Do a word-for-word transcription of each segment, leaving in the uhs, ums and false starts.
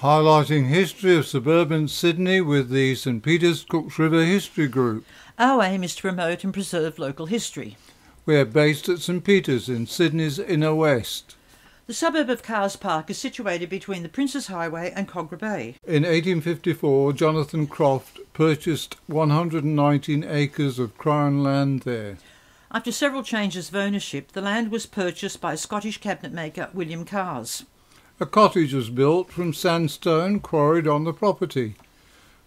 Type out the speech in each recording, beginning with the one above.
highlighting history of suburban Sydney with the St Peter's Cooks River History Group. Our aim is to promote and preserve local history. We are based at St Peter's in Sydney's inner west. The suburb of Carss Park is situated between the Princes Highway and Kogarah Bay. In eighteen fifty-four, Jonathan Croft purchased one hundred nineteen acres of Crown land there. After several changes of ownership, the land was purchased by Scottish cabinet maker William Carss. A cottage was built from sandstone quarried on the property.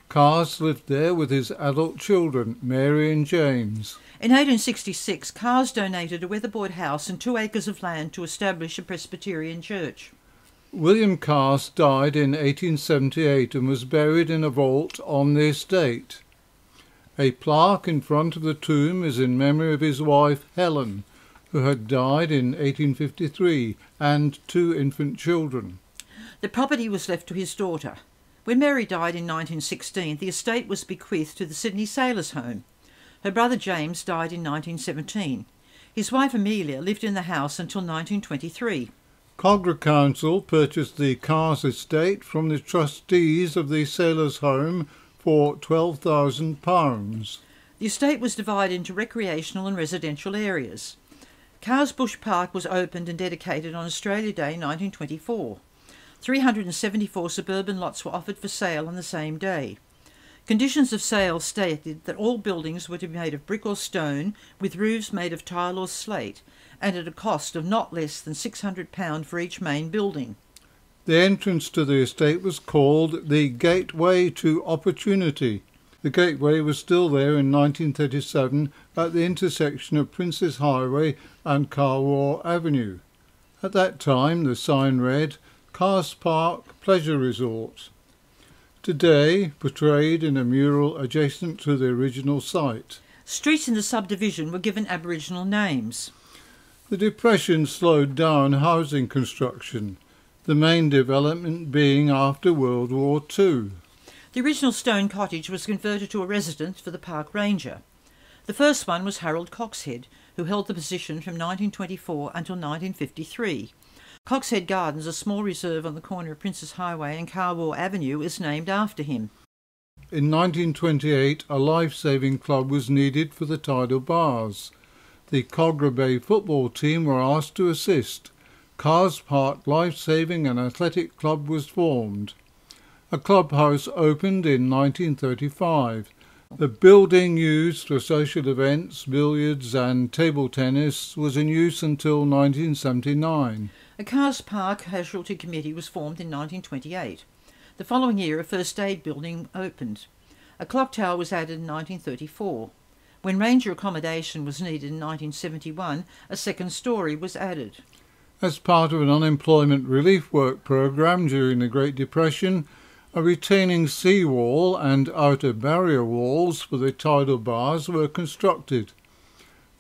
Carss lived there with his adult children, Mary and James. In eighteen sixty-six, Carss donated a weatherboard house and two acres of land to establish a Presbyterian church. William Carss died in eighteen seventy-eight and was buried in a vault on the estate. A plaque in front of the tomb is in memory of his wife, Helen, who had died in eighteen fifty-three, and two infant children. The property was left to his daughter. When Mary died in nineteen sixteen, the estate was bequeathed to the Sydney Sailors' Home. Her brother James died in nineteen seventeen. His wife Amelia lived in the house until nineteen twenty-three. Kogarah Council purchased the Carss estate from the trustees of the Sailors' Home for twelve thousand pounds. The estate was divided into recreational and residential areas. Carss Bush Park was opened and dedicated on Australia Day nineteen twenty-four. three hundred seventy-four suburban lots were offered for sale on the same day. Conditions of sale stated that all buildings were to be made of brick or stone, with roofs made of tile or slate, and at a cost of not less than six hundred pounds for each main building. The entrance to the estate was called the Gateway to Opportunity. The gateway was still there in nineteen thirty-seven at the intersection of Princes Highway and Carwar Avenue. At that time the sign read, Carss Park Pleasure Resort. Today portrayed in a mural adjacent to the original site. Streets in the subdivision were given Aboriginal names. The Depression slowed down housing construction, the main development being after World War Two. The original stone cottage was converted to a residence for the park ranger. The first one was Harold Coxhead, who held the position from nineteen twenty-four until nineteen fifty-three. Coxhead Gardens, a small reserve on the corner of Princes Highway and Carwar Avenue, is named after him. In nineteen twenty-eight, a lifesaving club was needed for the tidal bars. The Kogarah Bay football team were asked to assist. Carss Park Lifesaving and Athletic Club was formed. A clubhouse opened in nineteen thirty-five. The building used for social events, billiards and table tennis was in use until nineteen seventy-nine. A Carss Park Casualty Committee was formed in nineteen twenty-eight. The following year a first aid building opened. A clock tower was added in nineteen thirty-four. When ranger accommodation was needed in nineteen seventy-one, a second storey was added. As part of an unemployment relief work program during the Great Depression, a retaining seawall and outer barrier walls for the tidal bars were constructed.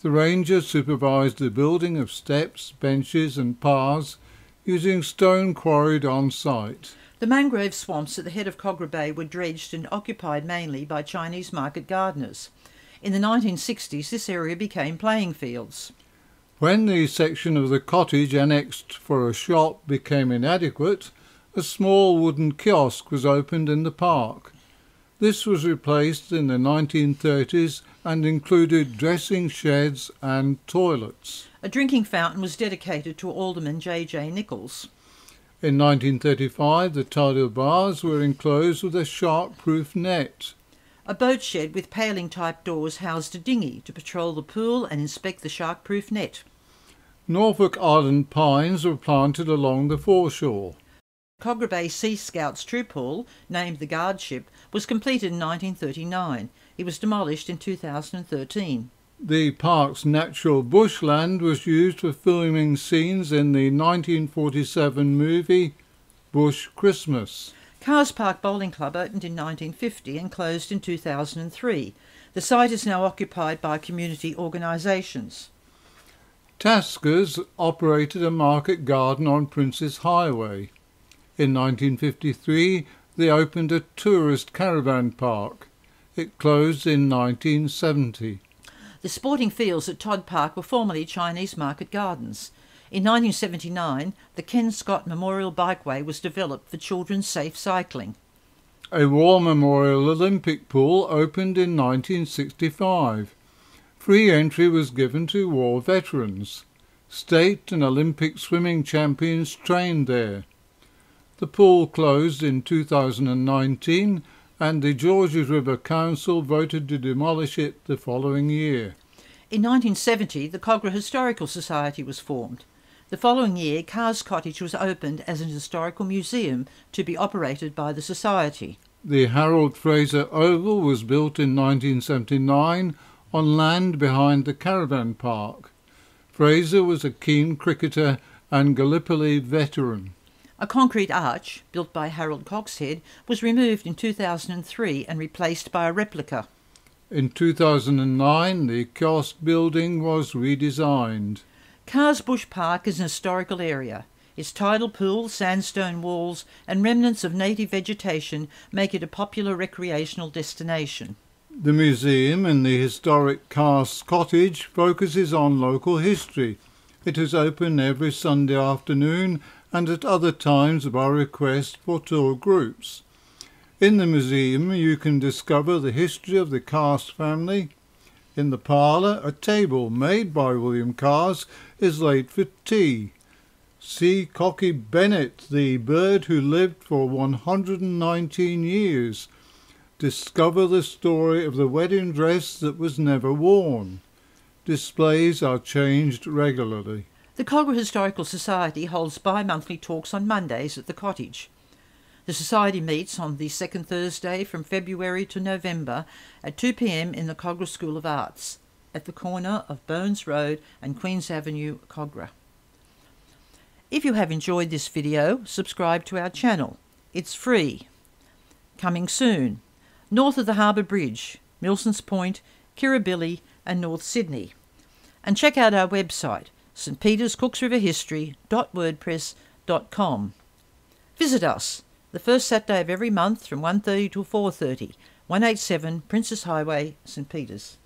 The ranger supervised the building of steps, benches and paths using stone quarried on site. The mangrove swamps at the head of Kogarah Bay were dredged and occupied mainly by Chinese market gardeners. In the nineteen sixties this area became playing fields. When the section of the cottage annexed for a shop became inadequate, a small wooden kiosk was opened in the park. This was replaced in the nineteen thirties and included dressing sheds and toilets. A drinking fountain was dedicated to Alderman J J Nicholls. In nineteen thirty-five, the tidal bars were enclosed with a shark-proof net. A boat shed with paling-type doors housed a dinghy to patrol the pool and inspect the shark-proof net. Norfolk Island pines were planted along the foreshore. Kogarah Bay Sea Scouts troop hall, named the Guardship, was completed in nineteen thirty-nine. It was demolished in two thousand thirteen. The park's natural bushland was used for filming scenes in the nineteen forty-seven movie Bush Christmas. Carss Park Bowling Club opened in nineteen fifty and closed in two thousand three. The site is now occupied by community organisations. Taskers operated a market garden on Princes Highway. In nineteen fifty-three, they opened a tourist caravan park. It closed in nineteen seventy. The sporting fields at Todd Park were formerly Chinese market gardens. In nineteen seventy-nine, the Ken Scott Memorial Bikeway was developed for children's safe cycling. A War Memorial Olympic pool opened in nineteen sixty-five. Free entry was given to war veterans. State and Olympic swimming champions trained there. The pool closed in two thousand nineteen and the Georges River Council voted to demolish it the following year. In nineteen seventy, the Kogarah Historical Society was formed. The following year, Carss Cottage was opened as an historical museum to be operated by the Society. The Harold Fraser Oval was built in nineteen seventy-nine on land behind the caravan park. Fraser was a keen cricketer and Gallipoli veteran. A concrete arch, built by Harold Coxhead, was removed in two thousand three and replaced by a replica. In two thousand nine, the Carss building was redesigned. Carss Bush Park is an historical area. Its tidal pool, sandstone walls and remnants of native vegetation make it a popular recreational destination. The museum in the historic Carss Cottage focuses on local history. It is open every Sunday afternoon and at other times by request for tour groups. In the museum you can discover the history of the Carss family. In the parlour, a table made by William Carss is laid for tea. See Cocky Bennett, the bird who lived for one hundred nineteen years. Discover the story of the wedding dress that was never worn. Displays are changed regularly. The Kogarah Historical Society holds bi-monthly talks on Mondays at the cottage. The Society meets on the second Thursday from February to November at two p m in the Kogarah School of Arts at the corner of Bones Road and Queen's Avenue, Kogarah. If you have enjoyed this video, subscribe to our channel. It's free. Coming soon. North of the Harbour Bridge, Milsons Point, Kirribilli and North Sydney. And check out our website, st peters cooks river history dot wordpress dot com. Visit us the first Saturday of every month from one thirty till four thirty, one eighty-seven Princes Highway, St Peters.